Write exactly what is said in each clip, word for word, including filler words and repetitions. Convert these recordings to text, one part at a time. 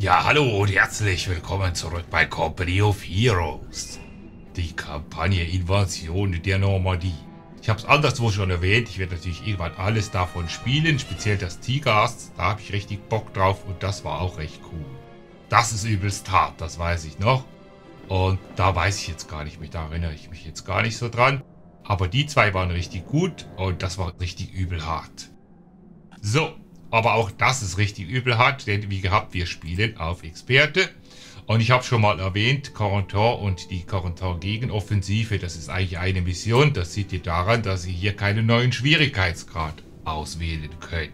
Ja, hallo und herzlich willkommen zurück bei Company of Heroes. Die Kampagne Invasion der Normandie. Ich habe es anderswo schon erwähnt, ich werde natürlich irgendwann alles davon spielen, speziell das Tigerhass, da habe ich richtig Bock drauf und das war auch recht cool. Das ist übelst hart, das weiß ich noch. Und da weiß ich jetzt gar nicht mehr, da erinnere ich mich jetzt gar nicht so dran. Aber die zwei waren richtig gut und das war richtig übel hart. So. Aber auch das ist richtig übel hart, denn wie gehabt, wir spielen auf Experte. Und ich habe schon mal erwähnt, Carentan und die Carentan Gegenoffensive, das ist eigentlich eine Mission. Das seht ihr daran, dass ihr hier keinen neuen Schwierigkeitsgrad auswählen könnt.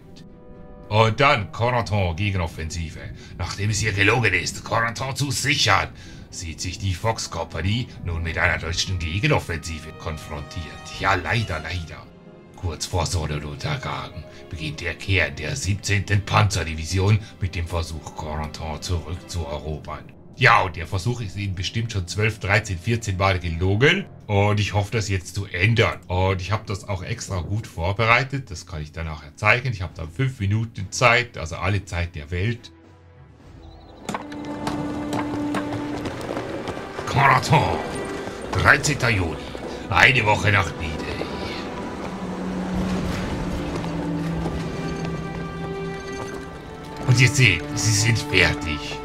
Und dann Carentan Gegenoffensive. Nachdem es hier gelungen ist, Carentan zu sichern, sieht sich die Fox-Kompanie nun mit einer deutschen Gegenoffensive konfrontiert. Ja, leider, leider. Kurz vor Sonnenuntergang beginnt der Kern der siebzehnten Panzerdivision mit dem Versuch, Carentan zurückzuerobern. Ja, und der Versuch ist ihnen bestimmt schon zwölf, dreizehn, vierzehn Mal gelungen. Und ich hoffe, das jetzt zu ändern. Und ich habe das auch extra gut vorbereitet. Das kann ich dann nachher zeigen. Ich habe dann fünf Minuten Zeit, also alle Zeit der Welt. Carentan, dreizehnter Juni, eine Woche nach Nieder. Und ihr seht, sie sind fertig.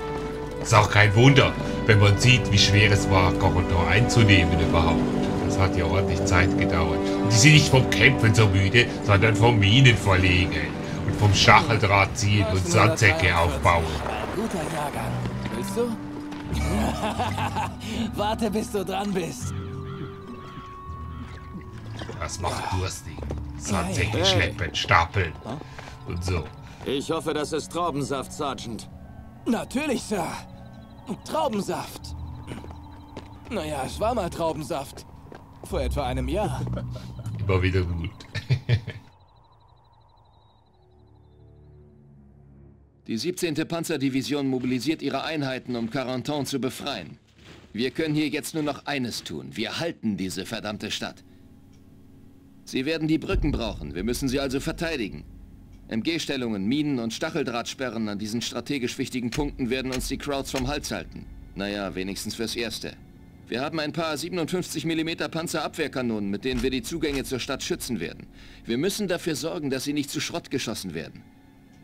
Ist auch kein Wunder, wenn man sieht, wie schwer es war, Carentan einzunehmen überhaupt. Das hat ja ordentlich Zeit gedauert. Und die sind nicht vom Kämpfen so müde, sondern vom Minen verlegen. Und vom Stacheldraht ziehen und Sandsäcke aufbauen. Guter Jahrgang. Willst du? Warte, bis du dran bist. Das macht durstig. Sandsäcke hey, hey. schleppen, stapeln. Und so. Ich hoffe, das ist Traubensaft, Sergeant. Natürlich, Sir. Traubensaft. Naja, es war mal Traubensaft. Vor etwa einem Jahr. Immer wieder gut. Die siebzehnte Panzerdivision mobilisiert ihre Einheiten, um Carentan zu befreien. Wir können hier jetzt nur noch eines tun. Wir halten diese verdammte Stadt. Sie werden die Brücken brauchen. Wir müssen sie also verteidigen. M G-Stellungen, Minen und Stacheldrahtsperren an diesen strategisch wichtigen Punkten werden uns die Crowds vom Hals halten. Naja, wenigstens fürs Erste. Wir haben ein paar siebenundfünfzig Millimeter Panzerabwehrkanonen, mit denen wir die Zugänge zur Stadt schützen werden. Wir müssen dafür sorgen, dass sie nicht zu Schrott geschossen werden.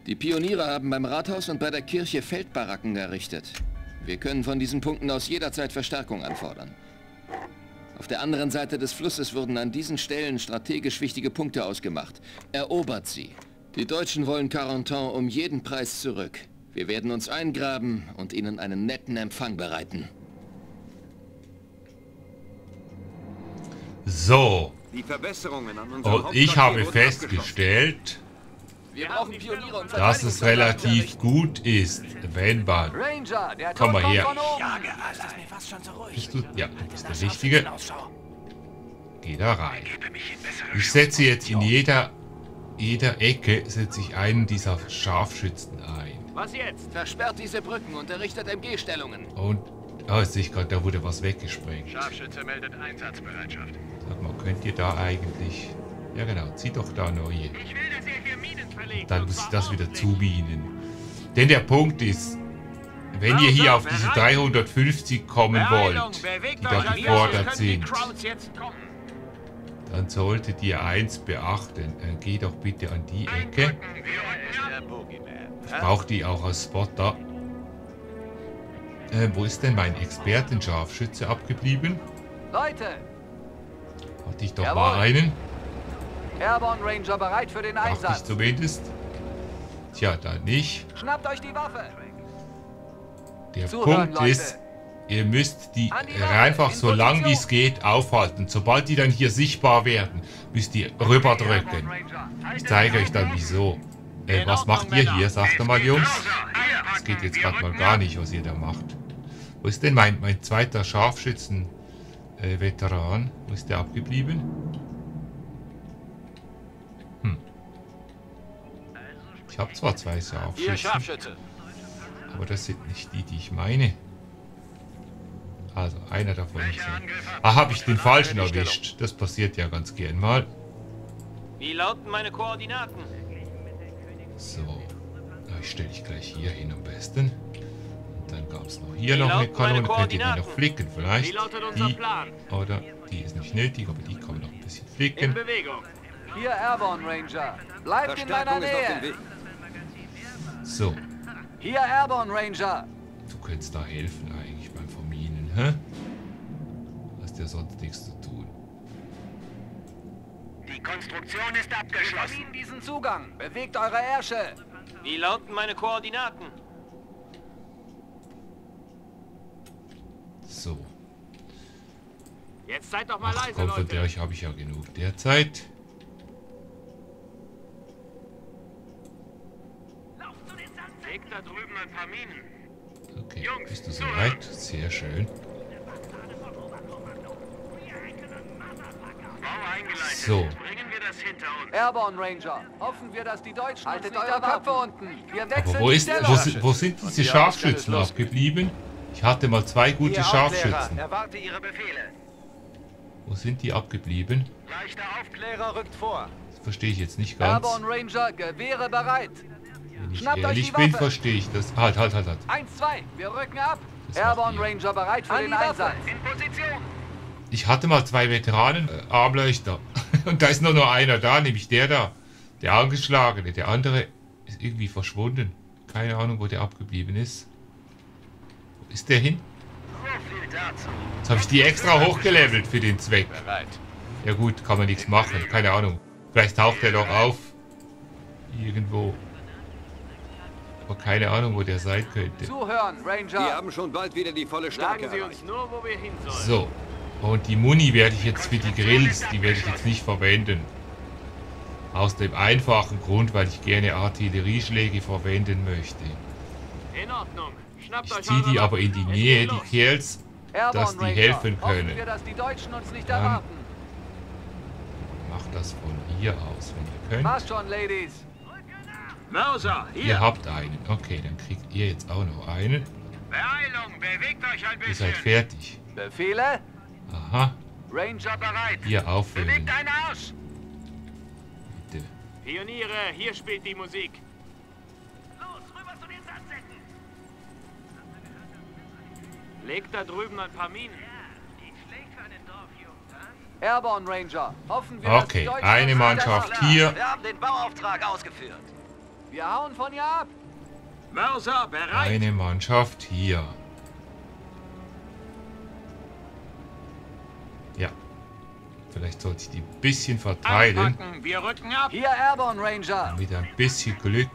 Die Pioniere haben beim Rathaus und bei der Kirche Feldbaracken errichtet. Wir können von diesen Punkten aus jederzeit Verstärkung anfordern. Auf der anderen Seite des Flusses wurden an diesen Stellen strategisch wichtige Punkte ausgemacht. Erobert sie. Die Deutschen wollen Carentan um jeden Preis zurück. Wir werden uns eingraben und ihnen einen netten Empfang bereiten. So. Die Verbesserungen an unserem und ich habe festgestellt, dass es relativ gut ist, wenn man... Komm mal her. Ja, das ist der Richtige. Geh da rein. Ich setze jetzt in jeder... jeder Ecke setze ich einen dieser Scharfschützen ein. Was jetzt? Versperrt diese Brücken und errichtet M G-Stellungen. Und, oh, jetzt sehe ich gerade, da wurde was weggesprengt. Scharfschütze meldet Einsatzbereitschaft. Sag mal, könnt ihr da eigentlich... Ja genau, zieh doch da neue. Ich will, dass ihr hier Minen verlegt. Dann muss ich das wieder zuminen. Denn der Punkt ist, wenn ihr hier auf diese dreihundertfünfzig kommen wollt, die da gefordert sind... Dann solltet ihr eins beachten. Äh, geh doch bitte an die Ecke. Ich brauche die auch als Spotter. Äh, wo ist denn mein Expertenscharfschütze abgeblieben? Leute! Hatte ich doch Jawohl. mal einen. Airborne Ranger bereit für den Einsatz. Dachte ich zumindest. Tja, dann nicht. Schnappt euch die Waffe. Der Zuhören, Punkt Leute. ist... Ihr müsst die einfach so lang wie es geht aufhalten. Sobald die dann hier sichtbar werden, müsst ihr rüberdrücken. Ich zeige euch dann wieso. Ey, was macht ihr hier? Sagt mal, Jungs. Das geht jetzt gerade mal gar nicht, was ihr da macht. Wo ist denn mein, mein zweiter Scharfschützen-Veteran? Wo ist der abgeblieben? Hm. Ich habe zwar zwei Scharfschützen, aber das sind nicht die, die ich meine. Also, einer davon nicht. Ah, habe ich den falschen erwischt. Das passiert ja ganz gern mal. Wie lauten meine Koordinaten? So, ich stelle ich gleich hier hin am besten. hier noch eine Kanone, könnt ihr die noch flicken vielleicht. Die oder die ist nicht nötig, aber die kann man noch ein bisschen flicken. Hier Airborne Ranger, bleibt in meiner Nähe. So. Hier Airborne Ranger. Du könntest da helfen eigentlich beim Verminen, hä? Hast ja sonst nichts zu tun. Die Konstruktion ist abgeschlossen. Verminen diesen Zugang. Bewegt eure Ärsche. Wie lauten meine Koordinaten? So. Jetzt seid doch mal leise, Leute. Von der habe ich ja genug derzeit. Da drüben ein paar Minen. Okay, Jungs, bist du soweit? Sehr schön. So. Bringen wir das hinter uns. Airborne Ranger, hoffen wir, dass die Deutschen... Haltet eure Köpfe unten. Wir wechseln. Aber wo, ist, wo, wo sind diese die Scharfschützen abgeblieben? Ich hatte mal zwei gute Scharfschützen. Erwarte ihre Befehle. Wo sind die abgeblieben? Leichter Aufklärer rückt vor. Das verstehe ich jetzt nicht ganz. Airborne Ranger, Gewehre bereit. Schnappt ehrlich euch die Waffe. Bin, verstehe ich das. Halt, halt, halt, halt. eins, zwei, wir rücken ab. Airborne Ranger bereit für An den Einsatz. In Position. Ich hatte mal zwei Veteranen, äh, Armleuchter. Und da ist nur noch einer da, nämlich der da. Der Angeschlagene. Der andere ist irgendwie verschwunden. Keine Ahnung, wo der abgeblieben ist. Wo ist der hin? Jetzt habe ich die extra hochgelevelt für den Zweck. Ja gut, kann man nichts machen. Keine Ahnung. Vielleicht taucht der doch auf. Irgendwo. Aber keine Ahnung, wo der sein könnte. Zuhören, Ranger. Wir haben schon bald wieder die volle Stärke. Sagen Sie uns nur, wo wir hin sollen. So. Und die Muni werde ich jetzt für die Grills, die werde ich jetzt nicht verwenden. Aus dem einfachen Grund, weil ich gerne Artillerieschläge verwenden möchte. In Ordnung. Schnappt euch. Ich ziehe die aber in die Nähe, die Kerls, dass die helfen können. Dann macht das von hier aus, wenn ihr könnt. Passt schon, Ladies. Mauser, hier. Ihr habt einen. Okay, dann kriegt ihr jetzt auch noch einen. Beeilung, bewegt euch ein bisschen. Ihr seid fertig. Befehle? Aha. Ranger bereit. Hier auffüllen. Bewegt einen Arsch. Bitte. Pioniere, hier spielt die Musik. Los, rüber zu den Sandsäcken. Legt da drüben ein paar Minen. Airborne Ranger, hoffen wir, okay, dass die eine Mannschaft hier. Wir haben den Bauauftrag ausgeführt. Wir hauen von hier ab. Mörser, bereit. Eine Mannschaft hier. Ja. Vielleicht sollte ich die ein bisschen verteilen. Anpacken, wir rücken ab. Hier Airborne Ranger. Mit ein bisschen Glück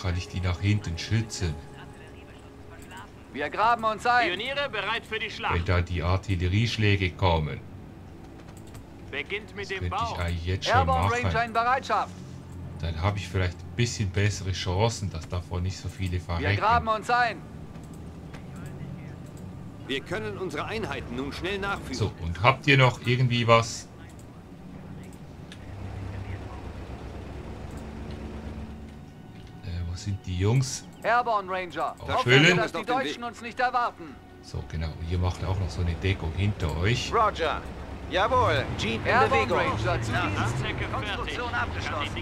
kann ich die nach hinten schützen. Wir graben uns ein. Pioniere bereit für die Schlacht. Wenn da die Artillerieschläge kommen. Beginnt mit das dem Bau. Ich eigentlich jetzt schon Airborne machen. Ranger in Bereitschaft. Dann habe ich vielleicht ein bisschen bessere Chancen, dass davon nicht so viele verrecken. Wir graben uns ein. Wir können unsere Einheiten nun schnell nachführen. So, und habt ihr noch irgendwie was? Äh, wo sind die Jungs? Airborne Ranger. Hoffen, dass die Deutschen uns nicht erwarten. So, genau. Und ihr macht auch noch so eine Deckung hinter euch. Roger. Jawohl, Jeep in Bewegung. Ranger zu Dienst. Konstruktion abgeschlossen.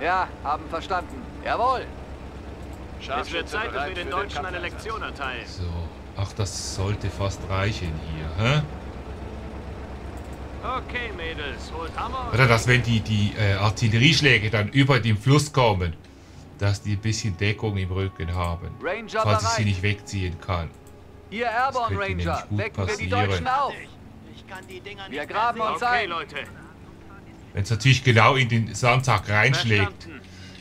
Ja, haben verstanden. Jawohl. Es wird Zeit, dass wir den Deutschen eine Lektion erteilen. So, ach, das sollte fast reichen hier, hä? Okay, Mädels, holt Hammer. Oder dass, wenn die, die äh, Artillerieschläge dann über den Fluss kommen, dass die ein bisschen Deckung im Rücken haben, Ranger falls ich sie nicht wegziehen kann. Ihr Airborne Ranger, wecken wir die Deutschen auf. Wir graben uns ein. Wenn es natürlich genau in den Sandsack reinschlägt,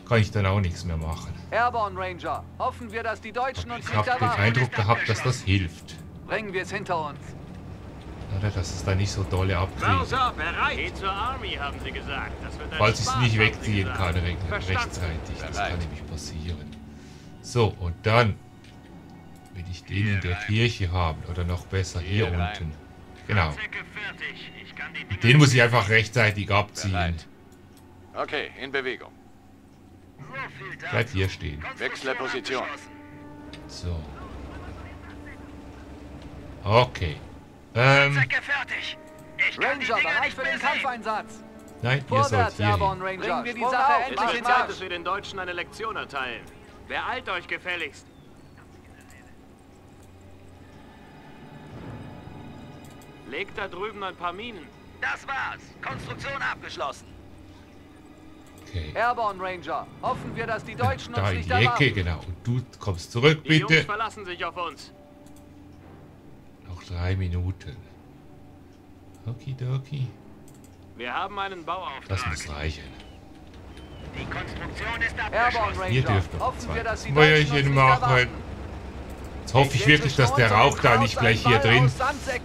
kann ich dann auch nichts mehr machen. Airborne Ranger, hoffen wir, dass die Deutschen uns nicht erwarten. Ich habe den Eindruck gehabt, dass das hilft. Bringen wir es hinter uns. Oder dass es da nicht so dolle abkriegt. Falls ich es nicht wegziehen kann rechtzeitig. Das kann nämlich passieren. So, und dann will ich den in der Kirche haben. Oder noch besser hier unten. Genau. Den muss ich einfach rechtzeitig abziehen. Okay, in Bewegung. Bleibt hier stehen. Wechsle Position. So. Okay. Ähm. Ranger, bereit für den Kampfeinsatz. Nein, ihr sollt hier hin. Bringen wir die Sache endlich in Marsch, dass wir den Deutschen eine Lektion erteilen. Beeilt euch gefälligst. Legt da drüben ein paar Minen. Das war's. Konstruktion abgeschlossen. Okay. Airborne Ranger, hoffen wir, dass die Deutschen da uns nicht erwarten. Da in die Ecke, genau. Und du kommst zurück, die bitte. Die Jungs verlassen sich auf uns. Noch drei Minuten. Okidoki. Wir haben einen Bauauftrag. Das muss reichen. Die Konstruktion ist abgeschlossen. Hier dürfen wir hoffen wir, dass die Deutschen uns nicht erwarten. Jetzt hoffe ich wirklich, dass der Rauch da nicht gleich hier drin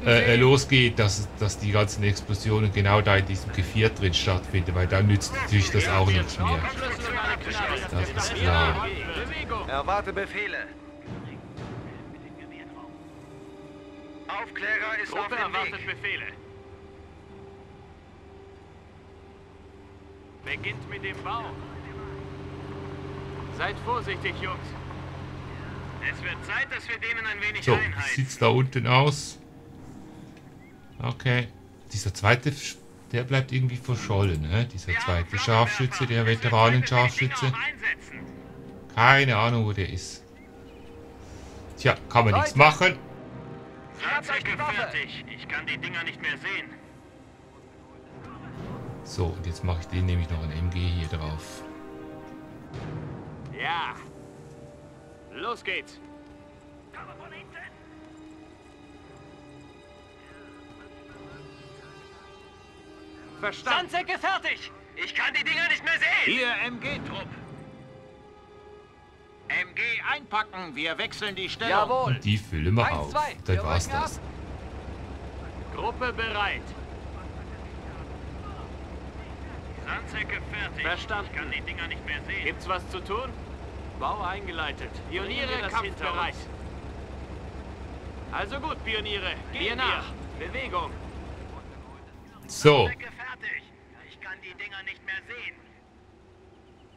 äh, losgeht, dass, dass die ganzen Explosionen genau da in diesem Gevier drin stattfinden, weil da nützt natürlich das auch nichts mehr. Das ist klar. Erwarte Befehle. Aufklärer ist auf dem Weg. Beginnt mit dem Bau. Seid vorsichtig, Jungs. Es wird Zeit, dass wir denen ein wenig so, einhalten. So, sieht's da unten aus. Okay. Dieser zweite, der bleibt irgendwie verschollen, ne? Dieser zweite Scharfschütze, der Veteranen-Scharfschütze. Keine Ahnung, wo der ist. Tja, kann man nichts machen. Fahrzeuge fertig. Ich kann die Dinger nicht mehr sehen. So, und jetzt mache ich den nämlich noch ein M G hier drauf. Ja. Los geht's! Verstanden! Sandsäcke fertig! Ich kann die Dinger nicht mehr sehen! Hier, M G-Trupp! M G einpacken, wir wechseln die Stellung! Jawohl! Und die füllen wir auf. Dann war's das. Gruppe bereit! Sandsäcke fertig! Verstanden! Ich kann die Dinger nicht mehr sehen! Gibt's was zu tun? Bau eingeleitet. Pioniere kampfbereit. Also gut, Pioniere. Geh nach. Bewegung. So. Ich kann die Dinger nicht mehr sehen.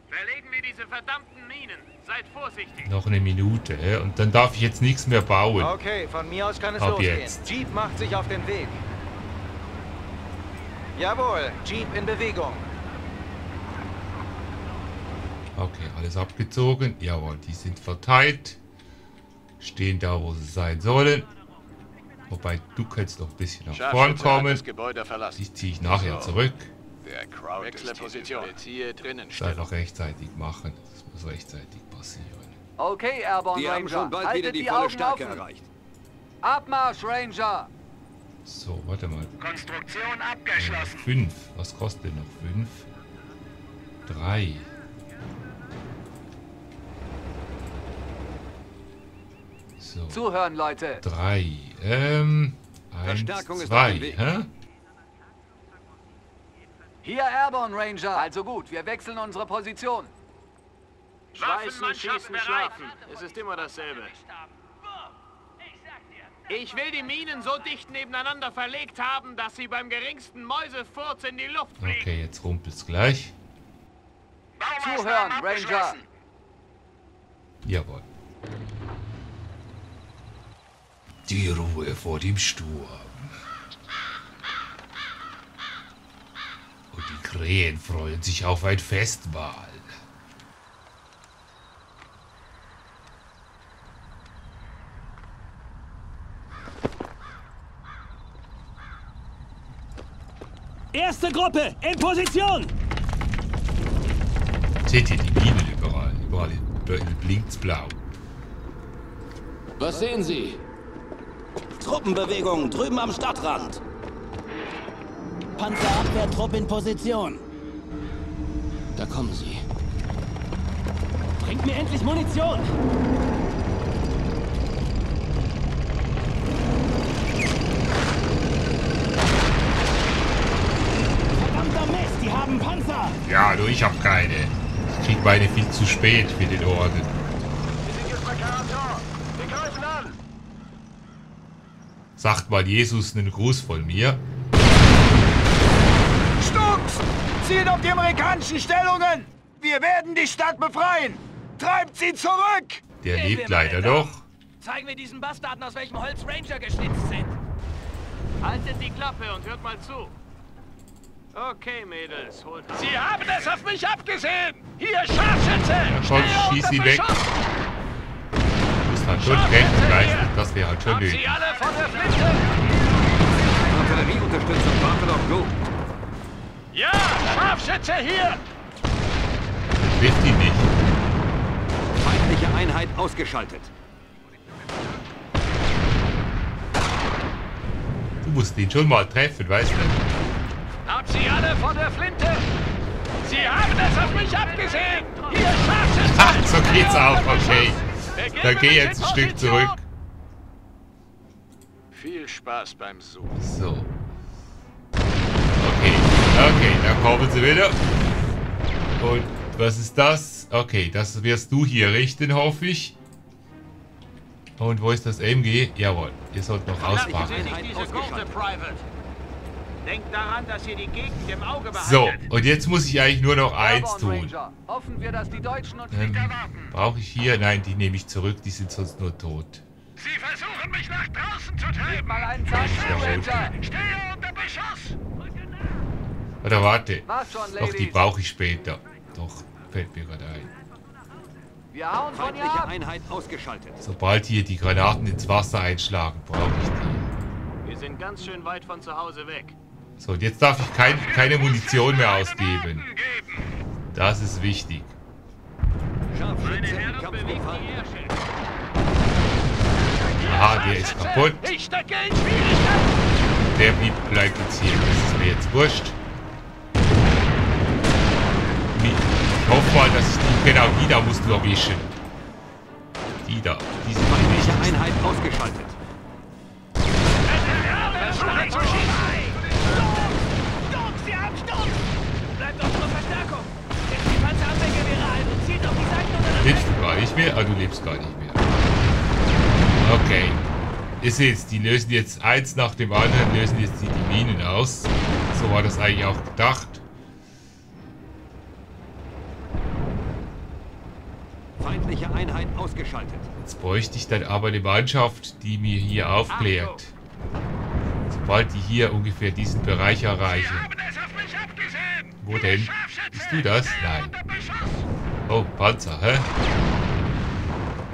Verlegen wir diese verdammten Minen. Seid vorsichtig. Noch eine Minute, und dann darf ich jetzt nichts mehr bauen. Okay, von mir aus kann es losgehen. Jeep macht sich auf den Weg. Jawohl, Jeep in Bewegung. Okay, alles abgezogen. Jawohl, die sind verteilt. Stehen da, wo sie sein sollen. Wobei, du kannst noch ein bisschen nach vorn kommen. Die ziehe ich nachher zurück. Das einfach rechtzeitig machen. Das muss rechtzeitig passieren. Okay, Airborne Ranger. Wir haben schon bald wieder die volle Stärke erreicht. Abmarsch, Ranger! So, warte mal. Konstruktion abgeschlossen. fünf. Was kostet denn noch? fünf? drei. So. Zuhören, Leute. Drei. Ähm. Eins, zwei. Hä? Hier Airborne Ranger. Also gut, wir wechseln unsere Position. Schleißen, schießen, schlafen. Es ist immer dasselbe. Ich will die Minen so dicht nebeneinander verlegt haben, dass sie beim geringsten Mäusefurz in die Luft fliegen. Okay, jetzt rumpelt's gleich. Zuhören, Ranger. Jawohl. Die Ruhe vor dem Sturm. Und die Krähen freuen sich auf ein Festmahl. Erste Gruppe in Position! Seht ihr die Bienen überall? Überall blinkt's blau. Was sehen Sie? Truppenbewegung drüben am Stadtrand. Panzerabwehrtrupp in Position. Da kommen sie. Bringt mir endlich Munition! Verdammter Mist, die haben Panzer! Ja, du, ich hab keine. Ich krieg meine viel zu spät für den Orden. Wir sind jetzt bei Carentan. Wir greifen an! Sagt mal Jesus einen Gruß von mir. Sturz! Zielt auf die amerikanischen Stellungen! Wir werden die Stadt befreien! Treibt sie zurück! Der Gehen lebt leider noch. Zeigen wir diesen Bastarden, aus welchem Holz Ranger geschnitzt sind. Haltet die Klappe und hört mal zu. Okay, Mädels, holt ab. Sie haben es auf mich abgesehen! Hier, Scharfschütze! Ja, komm, schieß sie weg! Halt schon Grenzen leisten, das wäre halt schon nötig. Artillerieunterstützung wartet auf Go. Ja, Scharfschütze hier! Wisst ihr nicht. Feindliche Einheit ausgeschaltet. Du musst ihn schon mal treffen, weißt du? Hab sie alle von der Flinte! Sie haben das auf mich abgesehen! Hier, Scharfschütze! Ach, so geht's auch, okay. Da geh jetzt ein Stück zurück. Viel Spaß beim Suchen. So. Okay, okay, da kommen sie wieder. Und was ist das? Okay, das wirst du hier richten, hoffe ich. Und wo ist das M G? Jawohl, ihr sollt noch auspacken. Denkt daran, dass ihr die Gegend im Auge behaltet. So, und jetzt muss ich eigentlich nur noch eins tun. Hoffen wir, dass die Deutschen uns nicht erwarten. Brauche ich hier? Nein, die nehme ich zurück, die sind sonst nur tot. Sie versuchen mich nach draußen zu treiben. Mal einen Zeichen. Stehe unter Beschuss. Oder warte. Doch, die brauche ich später. Doch, fällt mir gerade ein. Wir hauen von hier ab. Einheit ausgeschaltet. Sobald hier die Granaten ins Wasser einschlagen, brauche ich die. Wir sind ganz schön weit von zu Hause weg. So, und jetzt darf ich kein, keine Munition mehr ausgeben. Das ist wichtig. Aha, der ist kaputt. Der bleibt jetzt hier. Das ist mir jetzt wurscht. Ich hoffe mal, dass ich die... Genau, die da musst du erwischen. Die da. Die sind die Einheit ausgeschaltet. Lebst du gar nicht mehr? Ah, du lebst gar nicht mehr. Okay. Ihr seht, die lösen jetzt eins nach dem anderen, lösen jetzt die, die Minen aus. So war das eigentlich auch gedacht. Feindliche Einheit ausgeschaltet. Jetzt bräuchte ich dann aber eine Mannschaft, die mir hier aufklärt. Sobald die hier ungefähr diesen Bereich erreichen. Wo denn? Bist du das? Nein. Oh, Panzer, hä?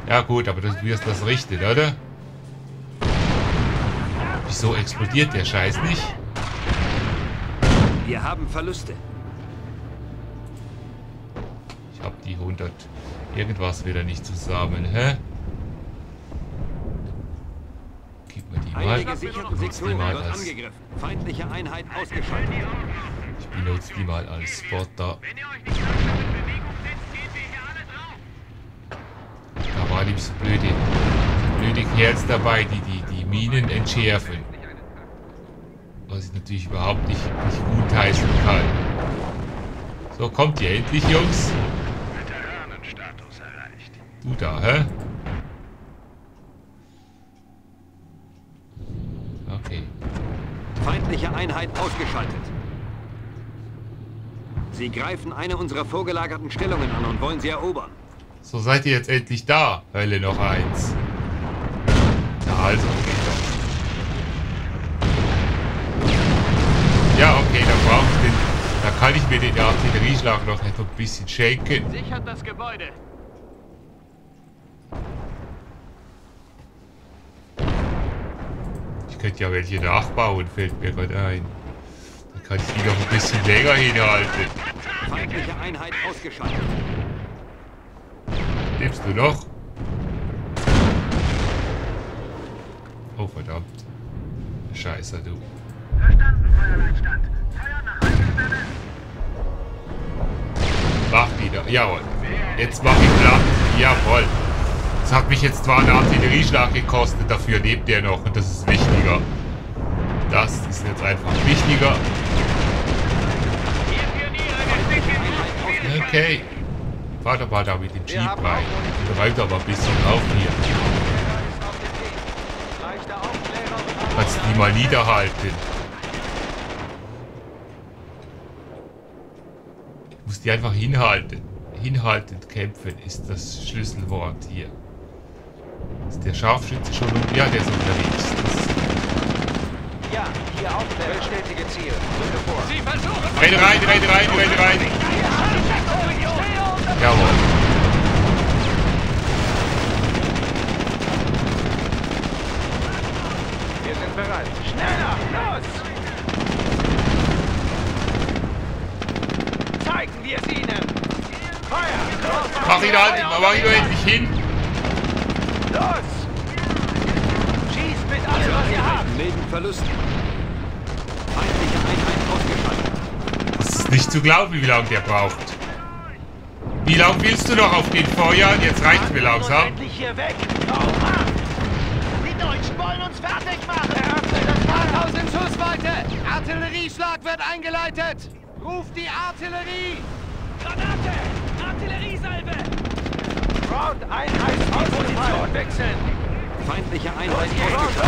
Ja gut, aber du wirst das richten, oder? Wieso explodiert der Scheiß nicht? Wir haben Verluste. Ich hab die hundert. Irgendwas wieder nicht zusammen, hä? Gib mir die mal. Benutzt die mal als... Feindliche Einheit ausgeschaltet. Ich benutze die mal als Spotter. Da waren ihm so blöde, blöde Kerls dabei, die, die die Minen entschärfen. Was ich natürlich überhaupt nicht, nicht gutheißen kann. So, kommt ihr endlich, Jungs. Du da, hä? Okay. Feindliche Einheit ausgeschaltet. Sie greifen eine unserer vorgelagerten Stellungen an und wollen sie erobern. So seid ihr jetzt endlich da, Hölle noch eins. Na also, geht doch. Ja, okay, dann brauche ich den. Da kann ich mir den Artillerieschlag noch etwa ein bisschen schenken. Sichert das Gebäude. Ich könnte ja welche nachbauen, fällt mir gerade ein. Dann kann ich die noch ein bisschen länger hinhalten. Feindliche Einheit ausgeschaltet. Nimmst du noch? Oh verdammt. Scheiße, du. Verstanden, Feuerleitstand. Feuer nach Haltestelle. Mach wieder. Jawohl. Jetzt mach ich platt. Jawohl. Das hat mich jetzt zwar einen Artillerieschlag gekostet, dafür lebt er noch und das ist wichtiger. Das ist jetzt einfach wichtiger. Okay. Fahr doch mal da mit dem Jeep rein. Räumt aber ein bisschen auf hier. Kannst die mal niederhalten. Ich muss die einfach hinhalten. Hinhaltend kämpfen ist das Schlüsselwort hier. Ist der Scharfschütze schon um? Ja, der ist unterwegs. Ja, hier auf der bestätige Ziel. Sie versuchen. Renn rein, renn rein, renn rein. Jawohl. Wir sind bereit. Schneller, los! wieder an, ich mach wieder endlich hin. Los! Schießt mit allem, was ihr habt! Milden Verlusten. Feindliche Einheit ausgeschaltet. Das ist nicht zu glauben, wie lange der braucht. Wie lange willst du noch auf den Feuern? Jetzt reicht's mir langsam. Endlich hier weg! Die Deutschen wollen uns fertig machen! Das Rathaus in Schussweite! Artillerieschlag wird eingeleitet! Ruf die Artillerie! Granate! Artilleriesalve! Round Einheit aus Position wechseln! Feindliche Einheit ausgeschaltet!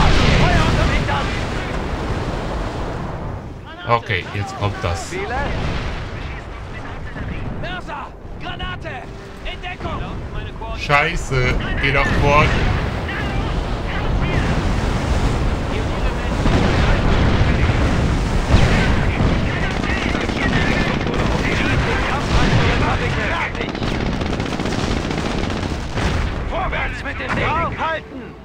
Feuer unter den Damm! Okay, jetzt kommt das. Mörser! Granate! In Deckung! Scheiße! Geh nach vorn! Vorwärts mit den Degen! Aufhalten!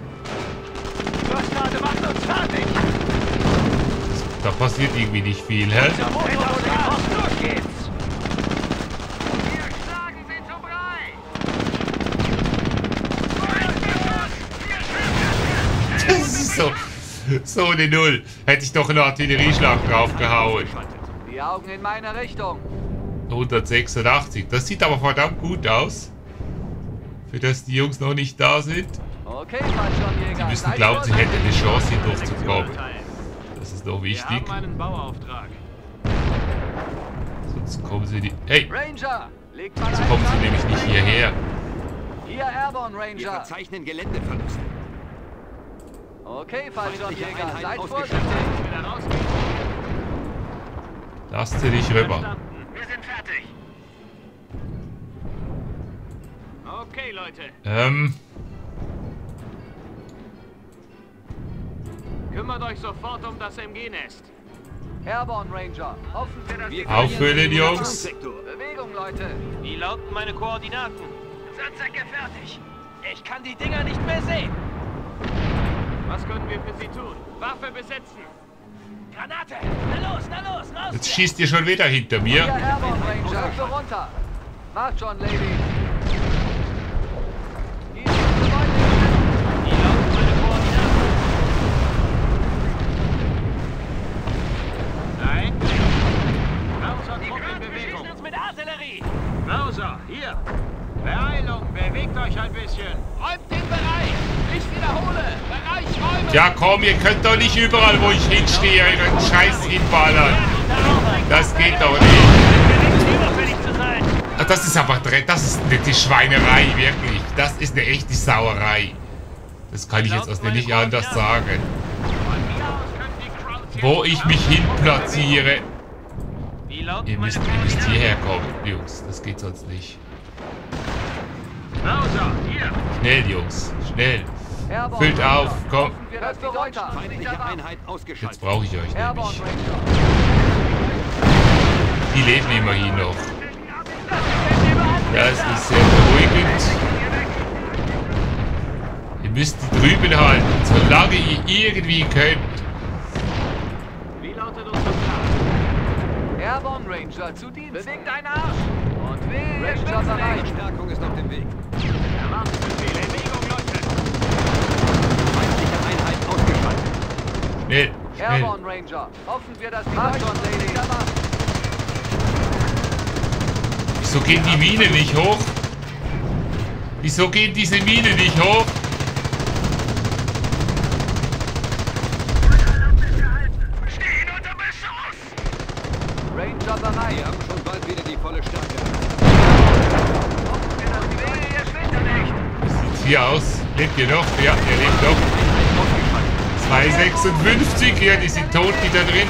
Bronze-Star macht uns fertig! Da passiert irgendwie nicht viel, hä? Los geht's! Wir schlagen sie zum Brei! Das ist so... so eine Null. Hätte ich doch einen Artillerieschlag draufgehauen. Die Augen in meine Richtung! hundertsechsundachtzig. Das sieht aber verdammt gut aus. Für das die Jungs noch nicht da sind. Die müssen glauben, sie hätten eine Chance, hier durchzukommen. Das ist noch wichtig. Sonst kommen sie nicht... Hey! Sonst kommen sie nämlich nicht hierher. Wir verzeichnen Geländeverluste. Okay, Fallschirmjäger, seid vorsichtig. Lasst sie nicht rüber. Wir sind fertig. Okay, Leute. Ähm. Kümmert euch sofort um das M G-Nest. Airborne Ranger, hoffen wir, dass wir auffüllen, Jungs. Bewegung, Leute. Wie lauten meine Koordinaten? Sandsäcke fertig. Ich kann die Dinger nicht mehr sehen. Was können wir für sie tun? Waffe besetzen. Granate! Na los, na los, raus! Jetzt schießt ihr schon wieder hinter mir. Airborne Ranger, Köpfe runter. Macht schon, Lady. Mauser, hier! Beeilung, bewegt euch ein bisschen! Räumt den Bereich! Ich wiederhole! Bereich räumen! Ja komm, ihr könnt doch nicht überall, wo ich hinstehe, euren Scheiß hinballern! Das geht doch nicht! Das ist aber dreck, das ist die Schweinerei, wirklich! Das ist eine echte Sauerei! Das kann ich jetzt aus der nicht anders sagen. Wo ich mich hin platziere. Ihr müsst, ihr müsst hierher kommen, Jungs. Das geht sonst nicht. Schnell, Jungs. Schnell. Füllt auf. Komm. Jetzt brauche ich euch nämlich. Die leben immerhin noch. Das ist sehr beruhigend. Ihr müsst die drüben halten, solange ihr irgendwie könnt. Airborne Ranger zu Dienst. Bewegt einen Arsch. Und wehe, Ranger-Bereich. Stärkung ist auf dem Weg. Erwartungsbefehl. Bewegung, Leute. Feindliche Einheit ausgeschaltet. Schnell, schnell. Airborne Ranger. Hoffen wir, dass die Ranger-Lady wieder macht. Wieso gehen die Minen nicht hoch? Wieso gehen diese Minen nicht hoch? Wir haben schon bald wieder die volle Stärke. Wie sieht's hier aus? Lebt ihr noch? Ja, ihr lebt noch. zweihundertsechsundfünfzig, ja, die sind tot, die da drin.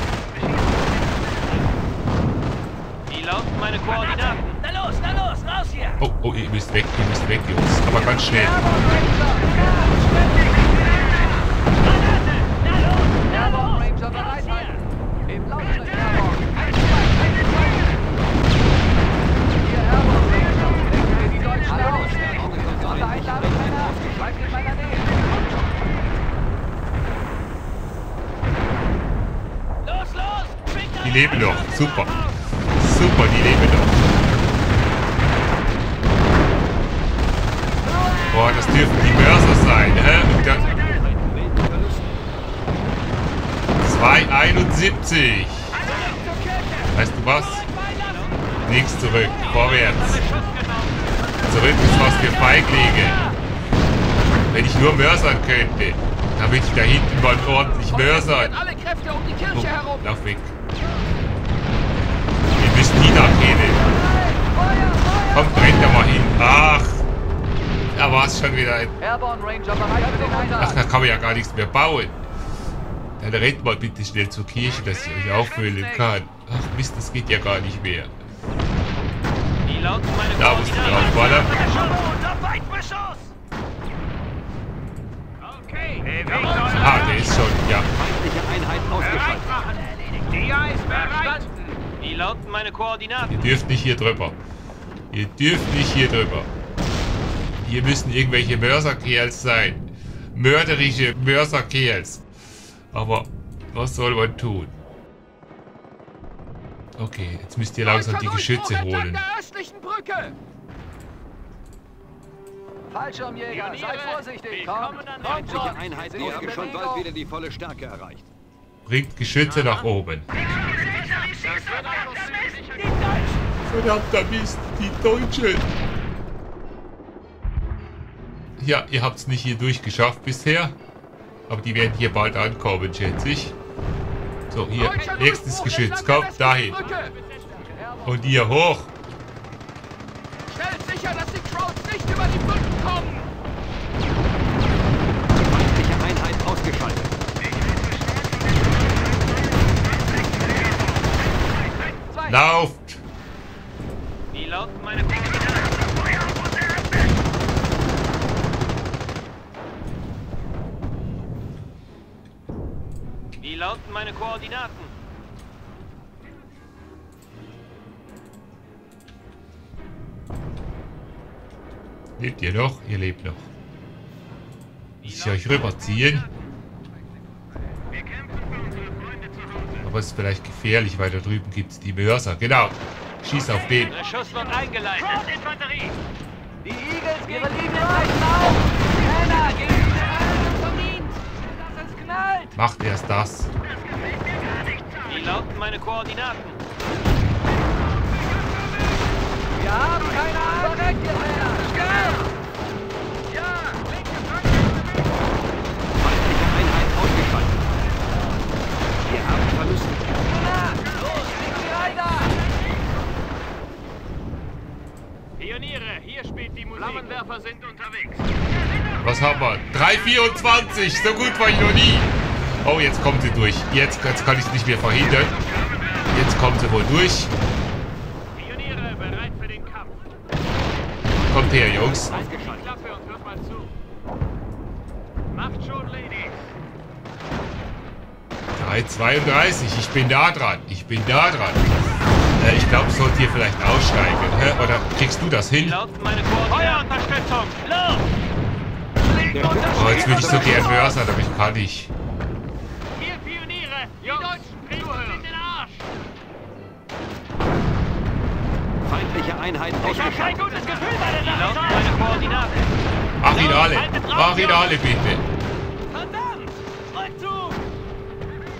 Wie lauten meine Koordinaten? Na los, na los, raus hier! Oh, oh, ihr müsst weg, ihr müsst weg, Jungs. Aber ganz schnell. Die leben noch. Super. Super, die leben noch. worden. Das dürfen die Mörser sein. zwei Komma einundsiebzig. Weißt du was? Links zurück. Vorwärts. Zurück ist was für Feiglinge. Wenn ich nur mörsern könnte, dann würde ich da hinten mal ordentlich mörsern. Oh, lauf weg. Wir müssen die da kennen. Komm, brennt da mal hin. Ach, da war es schon wieder. Ein Ach, da kann man ja gar nichts mehr bauen. Dann rennt mal bitte schnell zur Kirche, dass ich euch auffüllen kann. Ach Mist, das geht ja gar nicht mehr. Da musst du drauf ballern. Ah, der ist schon, ja. Ihr dürft nicht hier drüber. Ihr dürft nicht hier drüber. Hier müssen irgendwelche Mörserkerls sein. Mörderische Mörserkerls. Aber was soll man tun? Okay, jetzt müsst ihr langsam die Geschütze holen. Fallschirmjäger, seid vorsichtig. Feindliche Einheiten aufgeschossen, bald wieder die volle Stärke erreicht. Bringt Geschütze nach oben. Verdammter Mist, die Deutschen. Ja, ihr habt es nicht hier durchgeschafft bisher. Aber die werden hier bald ankommen, schätze ich. So, hier, nächstes Geschütz. Kommt dahin. Und ihr hoch. Stellt sicher, dass die Crowds nicht über die Brücken kommen. Feindliche Einheit ausgeschaltet. Lauft! Die lauten meine Wie lauten meine Koordinaten? Lebt ihr noch? Ihr lebt noch. Muss ich euch rüberziehen? Aber es ist vielleicht gefährlich, weil da drüben gibt es die Mörser. Genau. Schieß auf den. Der Schuss wird eingeleitet. Die Eagles gehen auf. Die Macht erst das. Wie lauten meine Koordinaten? Wir haben keine Ahnung. Ja, linke Flanke. Feindliche Einheit ausgeschaltet. Wir haben Verluste. Los, die Pioniere, hier spielt die Musik. Flammenwerfer sind unterwegs. Was haben wir? drei Komma vierundzwanzig. So gut war ich noch nie. Oh, jetzt kommen sie durch. Jetzt, jetzt kann ich es nicht mehr verhindern. Jetzt kommen sie wohl durch. Pioniere, bereit für den Kampf. Kommt her, Jungs. Macht schon, Ladies. drei Komma zweiunddreißig. Ich bin da dran. Ich bin da dran. Äh, ich glaube, ich sollte hier vielleicht aussteigen. Hä? Oder kriegst du das hin? Feuerunterstützung. Los! Oh, jetzt würde ich so gern mörsern, aber ich kann nicht. Ihr Pioniere, die Deutschen treten in den Arsch! Feindliche Einheit ausgeschaltet. Ich hab kein gutes Gefühl bei der Sache. Meine Koordinaten. Mach ihn alle, mach ihn alle bitte. Verdammt, schreib zu!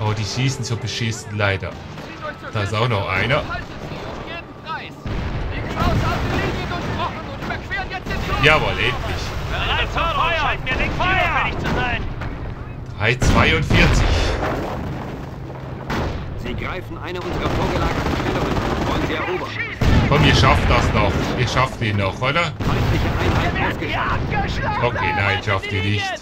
Oh, die schießen so beschissen leider. Da ist auch noch einer. Jawohl, endlich. drei Komma zweiundvierzig. Sie greifen eine unserer vorgelagerten Stellungen und wollen sie erobern. Komm, ihr schafft das noch. Ihr schafft ihn noch, oder? Okay, nein, schafft ihr nicht.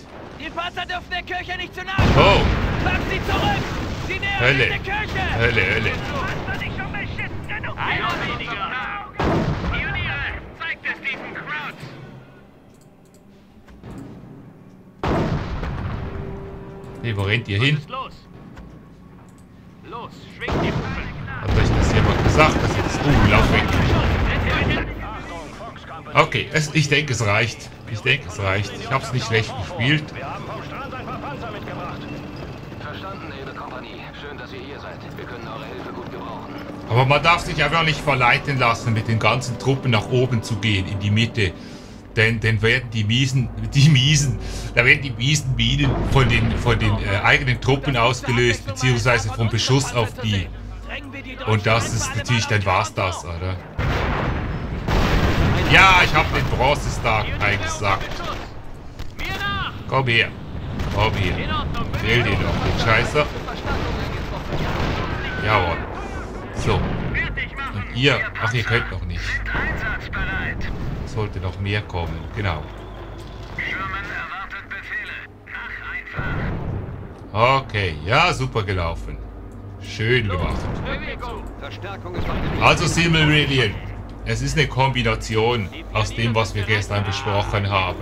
Die Panzer dürfen der Kirche nicht zu nahe kommen. Oh. Schlag sie zurück. Sie nähern sich der Kirche. Hölle, Hölle. Einer weniger. Pioniere, zeigt es diesen Crowds. Hey, wo rennt ihr hin? Los, schwingt die Pfeile. Hat euch das jemand gesagt? Das ist uh, lauf weg. Okay, es, ich denke, es reicht. Ich denke, es reicht. Ich habe es nicht schlecht gespielt. Wir haben vom Strand ein paar Panzer mitgebracht. Verstanden, Able Company. Schön, dass ihr hier seid. Wir können eure Hilfe gut gebrauchen. Aber man darf sich einfach nicht verleiten lassen, mit den ganzen Truppen nach oben zu gehen, in die Mitte. Denn, denn werden die miesen, die miesen, da werden die miesen Minen von den, von den äh, eigenen Truppen ausgelöst, beziehungsweise vom Beschuss auf die. Und das ist natürlich, dann war's das, oder? Ja, ich habe den Bronze-Star eingesackt. Komm her. Komm her. Fehl dir doch, den Scheißer. Jawohl. So. Und ihr... Ach, ihr könnt noch nicht. Sollte noch mehr kommen. Genau. Okay. Ja, super gelaufen. Schön gemacht. Also, Simmerillion. Es ist eine Kombination aus dem, was wir gestern besprochen haben.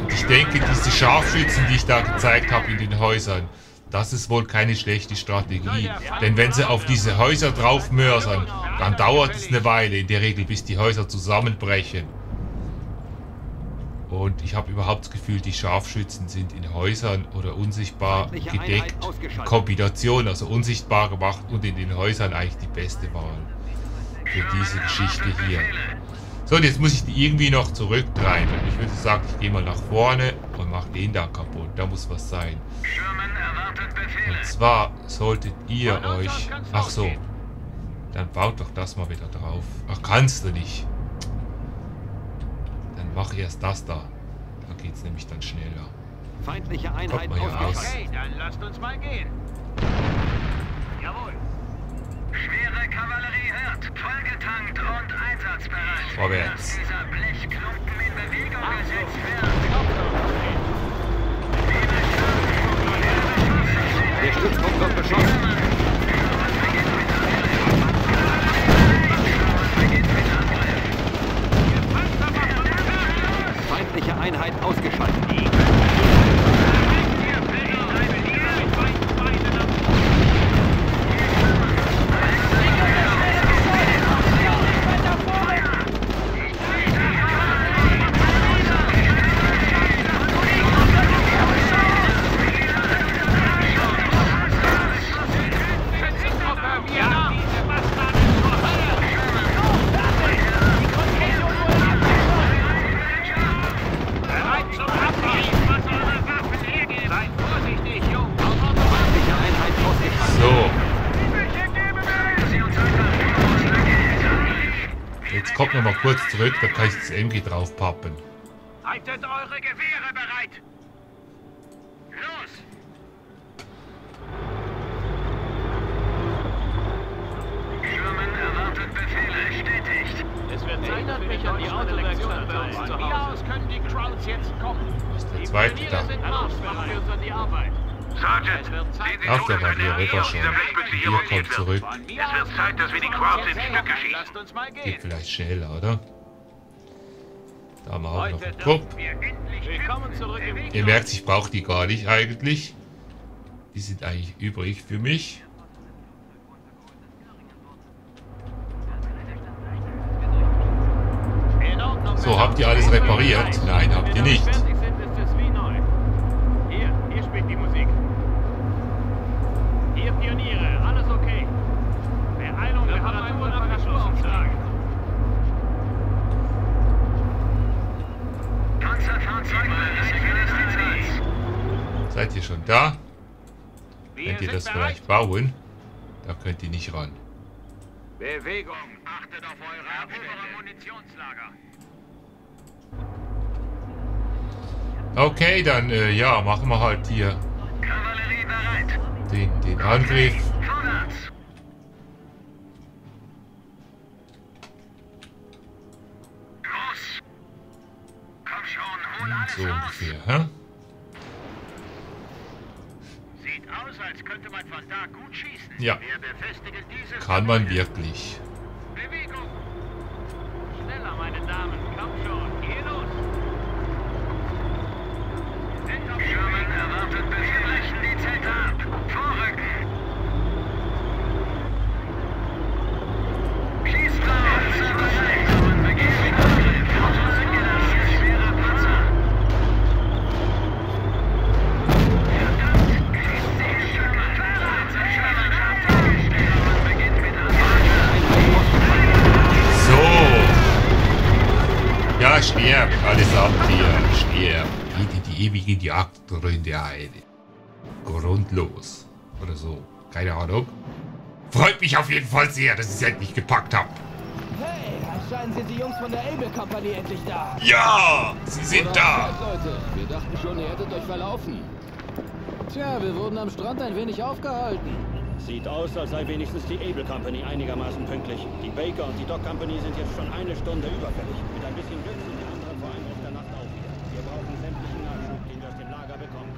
Und ich denke, diese Scharfschützen, die ich da gezeigt habe in den Häusern, das ist wohl keine schlechte Strategie. Denn wenn sie auf diese Häuser draufmörsern, dann dauert es eine Weile in der Regel, bis die Häuser zusammenbrechen. Und ich habe überhaupt das Gefühl, die Scharfschützen sind in Häusern oder unsichtbar gedeckt. Kombination, also unsichtbar gemacht und in den Häusern eigentlich die beste Wahl für diese Geschichte hier. So, und jetzt muss ich die irgendwie noch zurücktreiben. Ich würde sagen, ich gehe mal nach vorne und mache den da kaputt. Da muss was sein. Und zwar solltet ihr euch... Ach so. Dann baut doch das mal wieder drauf. Ach, kannst du nicht. Dann mach erst das da. Da geht's nämlich dann schneller. Feindliche Einheit aufgefallen. Okay, dann lasst uns mal gehen. Jawohl. Schwere Kavallerie hört, vollgetankt und einsatzbereit. Vorwärts. Wenn dieser Blechklumpen in Bewegung gesetzt wird. Der Stützpunkt wird beschossen. Feindliche Einheit ausgeschaltet. Kommt noch mal kurz zurück, da kann ich das M G draufpappen. Haltet eure Gewehre bereit! Los! Sherman erwartet Befehle, stetig. Es wird erinnert mich an die Autolektionen bei uns zu Hause. Hier aus können die Crowds jetzt kommen. Die Pioniere sind marschbereit für uns an die Arbeit. Sergeant, ach, da war hier rüber schon. Hier kommt zurück. Es wird Zeit, dass wir die Crowds in Stücke schießen. Geht vielleicht schneller, oder? Da haben wir auch noch einen Trupp. Ihr merkt, ich brauche die gar nicht eigentlich. Die sind eigentlich übrig für mich. So, habt ihr alles repariert? Nein, habt ihr nicht. Pioniere, alles okay. Beeilung, Reparatur und Verschlussschlag. Panzerfahrzeuge bereit für das Einsatz. Seid ihr schon da? Könnt ihr das vielleicht bauen? Da könnt ihr nicht ran. Bewegung, achtet auf eure obere Munitionslager. Okay, dann äh, ja, machen wir halt hier. Kavallerie bereit. Den, den Angriff. Und so ungefähr, hä? Sieht aus, als könnte man von da gut schießen. Ja. Kann man wirklich. Bewegung. Schneller, meine Damen, komm schon. Geh los. Sind auf Sherman erwartet Befehl. Verstehe. Die, die ewige Jagd in der Heide. Grundlos. Oder so. Keine Ahnung. Freut mich auf jeden Fall sehr, dass ich es endlich gepackt habe. Hey, anscheinend sind die Jungs von der Able Company endlich da. Ja, sie sind oder da. Leute, wir dachten schon, ihr hättet euch verlaufen. Tja, wir wurden am Strand ein wenig aufgehalten. Sieht aus, als sei wenigstens die Able Company einigermaßen pünktlich. Die Baker und die Dog Company sind jetzt schon eine Stunde überfällig. Mit ein bisschen Glück sind die anderen vor allem auf der Nacht auch wieder. Wir brauchen sämtlichen Nachschub, den wir aus dem Lager bekommen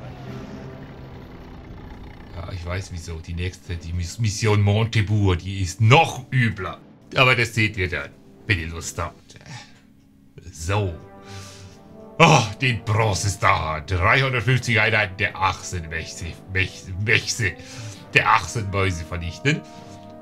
können. Ja, ich weiß wieso. Die nächste, die Mission Montebourg, die ist noch übler. Aber das seht ihr dann, wenn ihr Lust habt. So. Oh, den Bronze-Star. dreihundertfünfzig Einheiten der Achsenmächse. Mächse. Der Achsenmäuse vernichten.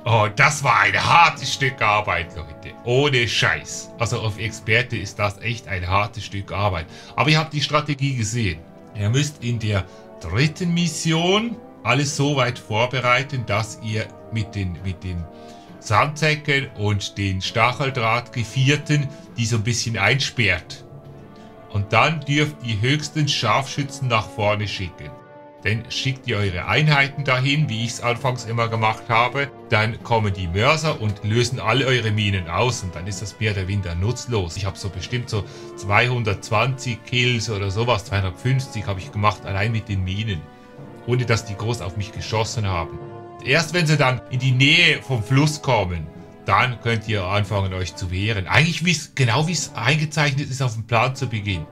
Oh, das war ein hartes Stück Arbeit, Leute. Ohne Scheiß. Also auf Experte ist das echt ein hartes Stück Arbeit. Aber ihr habt die Strategie gesehen. Ihr müsst in der dritten Mission alles so weit vorbereiten, dass ihr mit den, mit den Sandsäcken und den Stacheldrahtgevierten die so ein bisschen einsperrt. Und dann dürft ihr höchsten Scharfschützen nach vorne schicken. Denn schickt ihr eure Einheiten dahin, wie ich es anfangs immer gemacht habe, dann kommen die Mörser und lösen alle eure Minen aus und dann ist das mehr oder weniger nutzlos. Ich habe so bestimmt so zweihundertzwanzig Kills oder sowas, zweihundertfünfzig habe ich gemacht, allein mit den Minen, ohne dass die groß auf mich geschossen haben. Erst wenn sie dann in die Nähe vom Fluss kommen, dann könnt ihr anfangen euch zu wehren. Eigentlich wie's, genau wie es eingezeichnet ist auf dem Plan zu Beginn.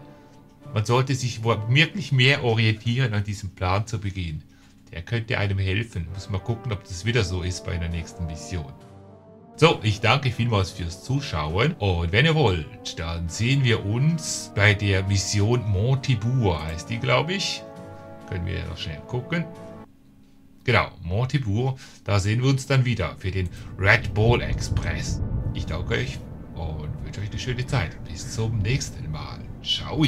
Man sollte sich wirklich mehr orientieren an diesem Plan zu Beginn. Der könnte einem helfen. Muss mal gucken, ob das wieder so ist bei einer nächsten Mission. So, ich danke vielmals fürs Zuschauen. Und wenn ihr wollt, dann sehen wir uns bei der Mission Montebourg, heißt die, glaube ich. Können wir ja noch schnell gucken. Genau, Montebourg, da sehen wir uns dann wieder für den Red Ball Express. Ich danke euch und wünsche euch eine schöne Zeit. Bis zum nächsten Mal. Ciao.